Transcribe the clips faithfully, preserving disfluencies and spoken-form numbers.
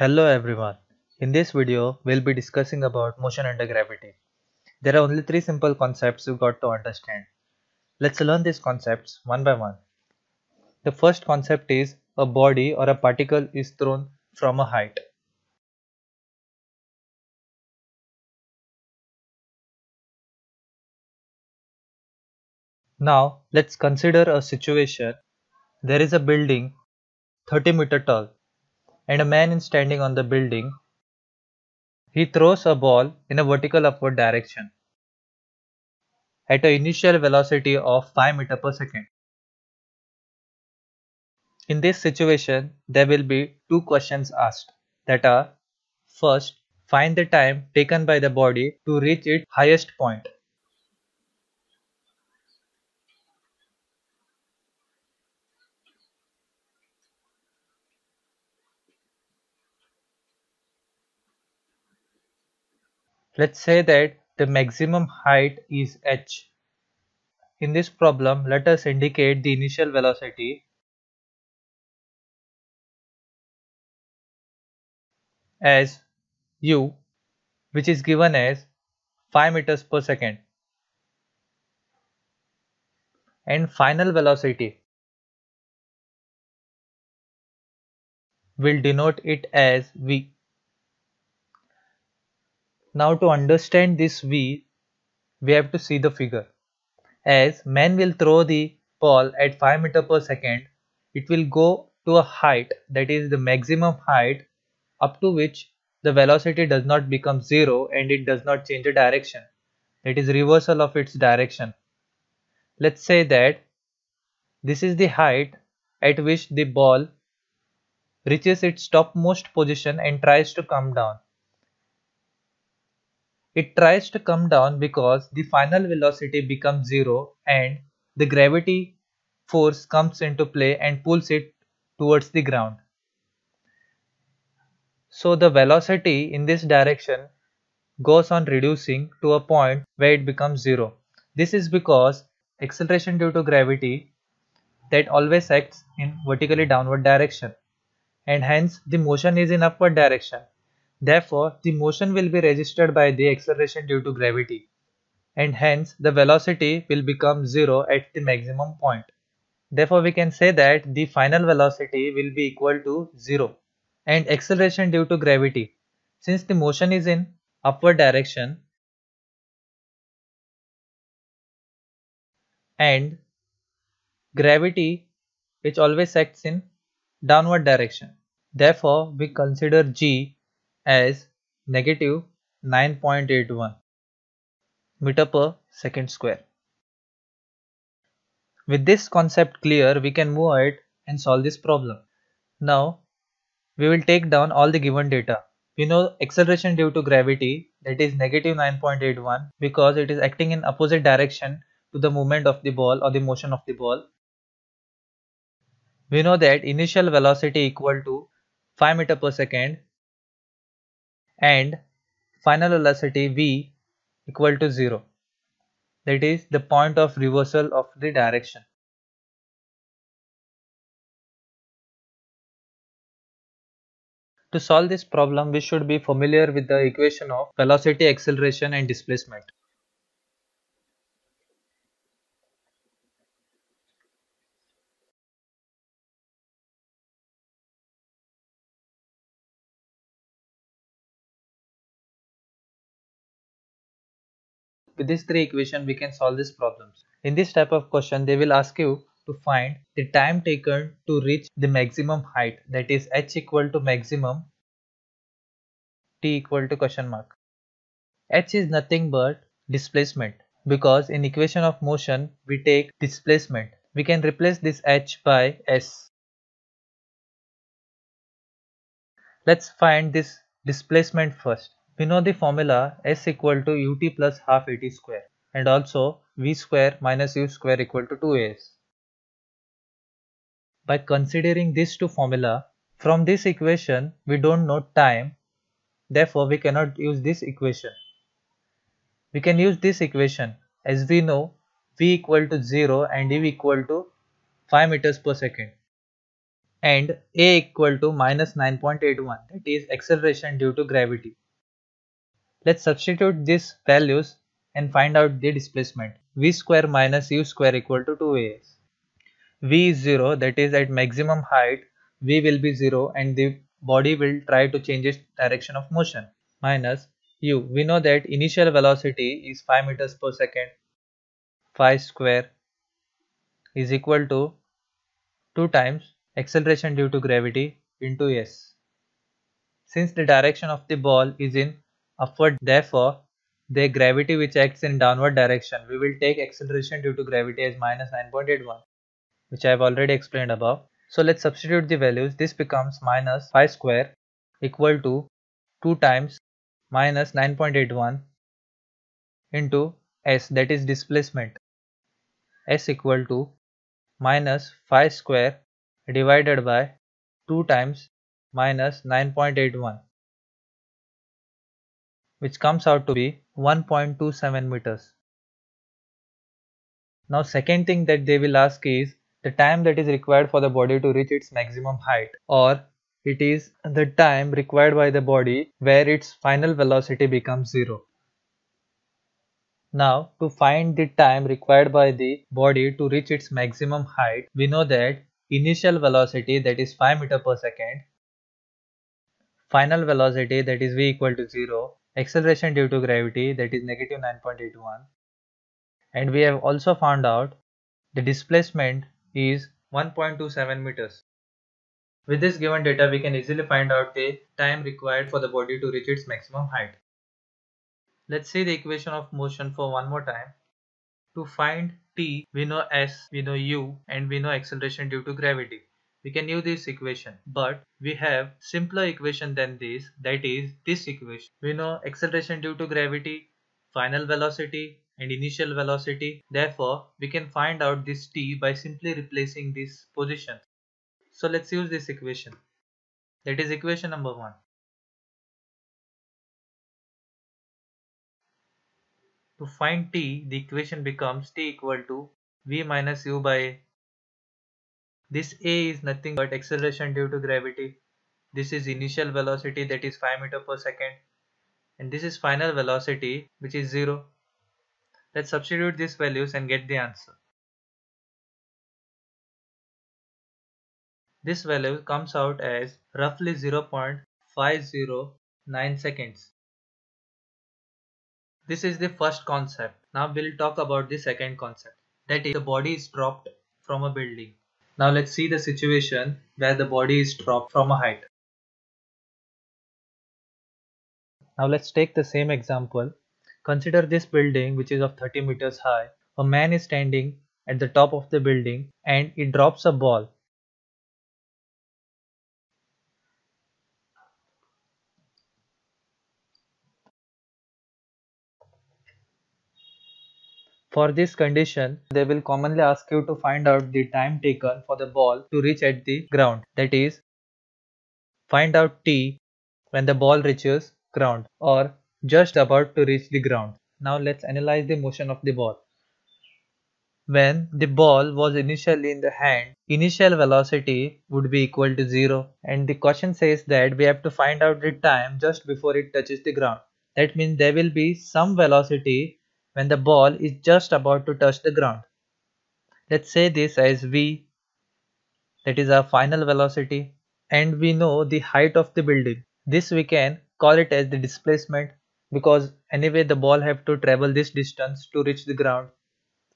Hello everyone. In this video, we'll be discussing about motion under gravity. There are only three simple concepts you've got to understand. Let's learn these concepts one by one. The first concept is a body or a particle is thrown from a height. Now, let's consider a situation. There is a building thirty meter tall. And a man is standing on the building. He throws a ball in a vertical upward direction at an initial velocity of five meters per second. In this situation, there will be two questions asked that are, first, find the time taken by the body to reach its highest point. Let's say that the maximum height is h. In this problem, let us indicate the initial velocity as u, which is given as five meters per second, and final velocity will denote it as v. Now to understand this v, we have to see the figure. As man will throw the ball at five meters per second, it will go to a height, that is the maximum height up to which the velocity does not become zero and it does not change the direction. It is reversal of its direction. Let's say that this is the height at which the ball reaches its topmost position and tries to come down. It tries to come down because the final velocity becomes zero and the gravity force comes into play and pulls it towards the ground. So the velocity in this direction goes on reducing to a point where it becomes zero. This is because acceleration due to gravity that always acts in vertically downward direction, and hence the motion is in upward direction. Therefore, the motion will be registered by the acceleration due to gravity, and hence the velocity will become zero at the maximum point. Therefore, we can say that the final velocity will be equal to zero and acceleration due to gravity. Since the motion is in upward direction and gravity which always acts in downward direction, therefore we consider g as negative nine point eight one meters per second squared. With this concept clear, we can move ahead and solve this problem. Now, we will take down all the given data. We know acceleration due to gravity, that is negative nine point eight one, because it is acting in opposite direction to the movement of the ball or the motion of the ball. We know that initial velocity equal to five meters per second. And final velocity v equal to zero, that is the point of reversal of the direction. To solve this problem, we should be familiar with the equation of velocity, acceleration and displacement. With these three equations, we can solve these problems. In this type of question, they will ask you to find the time taken to reach the maximum height, that is h equal to maximum, t equal to question mark. H is nothing but displacement, because in equation of motion, we take displacement. We can replace this h by s. Let's find this displacement first. We know the formula s equal to ut plus half at square, and also v square minus u square equal to two a s. By considering these two formula, from this equation we don't know time, therefore we cannot use this equation. We can use this equation as we know v equal to zero and u equal to five meters per second. and a equal to minus nine point eight one, that is acceleration due to gravity. Let's substitute these values and find out the displacement. V square minus u square equal to two a s. V is zero, that is at maximum height v will be zero and the body will try to change its direction of motion. Minus u, we know that initial velocity is five meters per second. Phi square is equal to two times acceleration due to gravity into s. Since the direction of the ball is in upward, therefore the gravity which acts in downward direction, we will take acceleration due to gravity as minus nine point eight one, which I have already explained above. So let's substitute the values. This becomes minus phi square equal to two times minus nine point eight one into s, that is displacement. S equal to minus phi square divided by two times minus nine point eight one, which comes out to be one point two seven meters. Now second thing that they will ask is the time that is required for the body to reach its maximum height, or it is the time required by the body where its final velocity becomes zero. Now to find the time required by the body to reach its maximum height, we know that initial velocity, that is five meters per second, final velocity, that is v equal to zero, acceleration due to gravity, that is negative nine point eight one, and we have also found out the displacement is one point two seven meters. With this given data, we can easily find out the time required for the body to reach its maximum height. Let's see the equation of motion for one more time. To find t, we know s, we know u, and we know acceleration due to gravity. We can use this equation, but we have simpler equation than this, that is this equation. We know acceleration due to gravity, final velocity, and initial velocity. Therefore, we can find out this t by simply replacing this position. So let's use this equation. That is equation number one. To find t, the equation becomes t equal to v minus u by a. This a is nothing but acceleration due to gravity. This is initial velocity, that is five meters per second. And this is final velocity, which is zero. Let's substitute these values and get the answer. This value comes out as roughly zero point five zero nine seconds. This is the first concept. Now we'll talk about the second concept. That is, the body is dropped from a building. Now let's see the situation where the body is dropped from a height. Now let's take the same example. Consider this building which is of thirty meters high. A man is standing at the top of the building and he drops a ball. For this condition, they will commonly ask you to find out the time taken for the ball to reach at the ground. That is, find out t when the ball reaches ground, or just about to reach the ground. Now let's analyze the motion of the ball. When the ball was initially in the hand, initial velocity would be equal to zero, and the question says that we have to find out the time just before it touches the ground. That means there will be some velocity when the ball is just about to touch the ground. Let's say this as v, that is our final velocity, and we know the height of the building. This we can call it as the displacement, because anyway the ball have to travel this distance to reach the ground.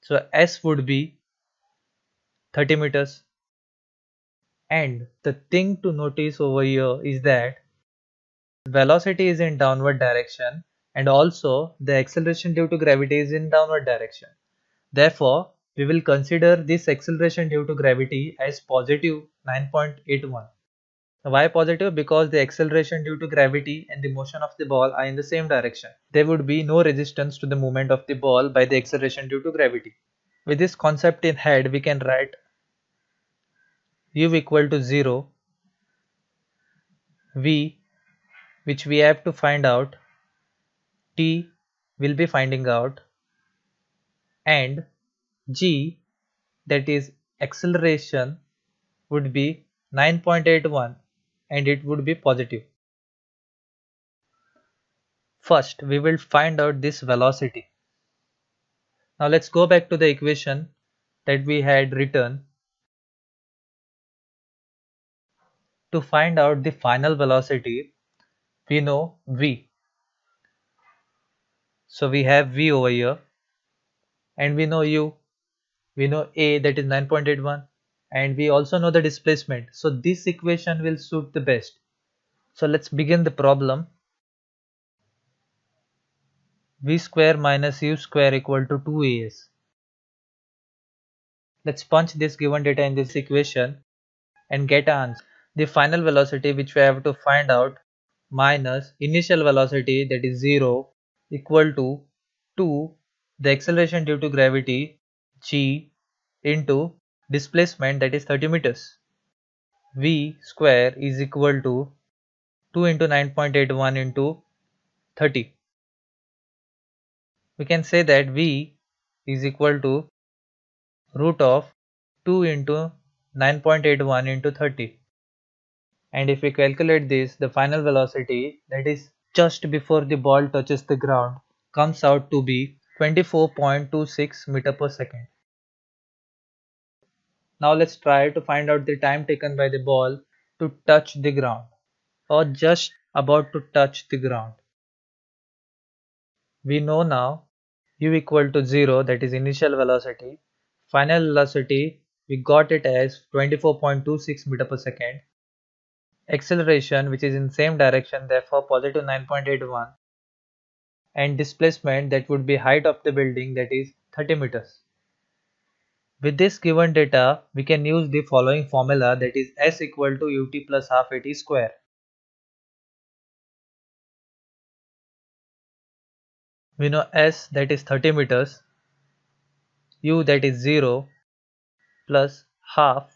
So s would be thirty meters. And the thing to notice over here is that velocity is in downward direction, and also the acceleration due to gravity is in downward direction. Therefore, we will consider this acceleration due to gravity as positive nine point eight one. Why positive? Because the acceleration due to gravity and the motion of the ball are in the same direction. There would be no resistance to the movement of the ball by the acceleration due to gravity. With this concept in head, we can write u equal to zero, v, which we have to find out, t will be finding out, and g, that is acceleration, would be nine point eight one and it would be positive. First, we will find out this velocity. Now let's go back to the equation that we had written to find out the final velocity. We know v, so we have v over here, and we know u, we know a, that is nine point eight one, and we also know the displacement. So this equation will suit the best. So let's begin the problem. V square minus u square equal to two a s. Let's punch this given data in this equation and get an answer. The final velocity, which we have to find out, minus initial velocity, that is zero, equal to two, the acceleration due to gravity, g, into displacement, that is thirty meters. V square is equal to two into nine point eight one into thirty. We can say that v is equal to root of two into nine point eight one into thirty. And if we calculate this, the final velocity, that is just before the ball touches the ground, comes out to be twenty-four point two six meters per second. Now let's try to find out the time taken by the ball to touch the ground, or just about to touch the ground. We know now u equal to zero, that is initial velocity. Final velocity, we got it as twenty-four point two six meters per second. Acceleration, which is in same direction, therefore positive nine point eight one, and displacement, that would be height of the building, that is thirty meters. With this given data, we can use the following formula, that is s equal to ut plus half at square. We know s, that is thirty meters, u, that is zero, plus half,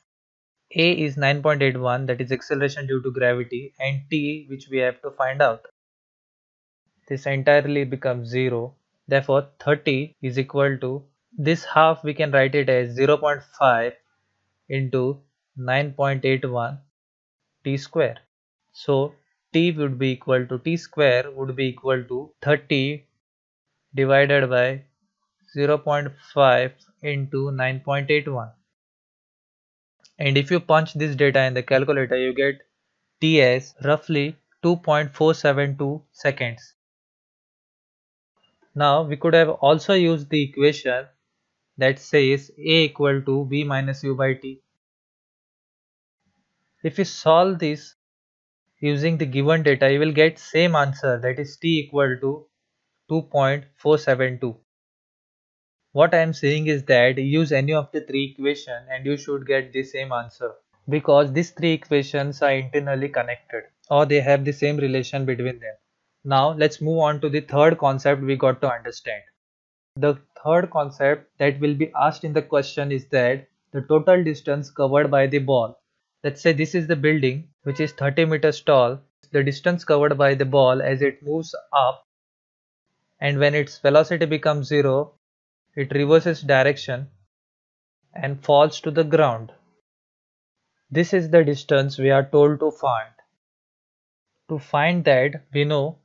a is nine point eight one, that is acceleration due to gravity, and t, which we have to find out. This entirely becomes zero, therefore thirty is equal to, this half we can write it as zero point five into nine point eight one t square. So t would be equal to, t square would be equal to thirty divided by zero point five into nine point eight one. And if you punch this data in the calculator, you get t as roughly two point four seven two seconds. Now we could have also used the equation that says a equal to v minus u by t. If you solve this using the given data, you will get same answer, that is t equal to two point four seven two. What I am saying is that use any of the three equations and you should get the same answer, because these three equations are internally connected, or they have the same relation between them. Now let's move on to the third concept we got to understand. The third concept that will be asked in the question is that the total distance covered by the ball. Let's say this is the building which is thirty meters tall. The distance covered by the ball as it moves up, and when its velocity becomes zero, it reverses direction and falls to the ground. This is the distance we are told to find. To find that, we know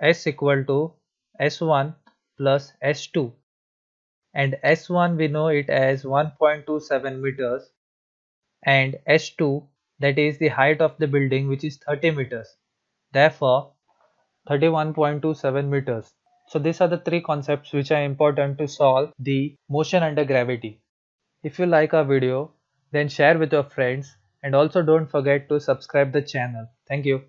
s equal to s one plus s two, and s one we know it as one point two seven meters, and s two, that is the height of the building, which is thirty meters, therefore thirty-one point two seven meters. So these are the three concepts which are important to solve the motion under gravity. If you like our video, then share with your friends, and also don't forget to subscribe the channel. Thank you.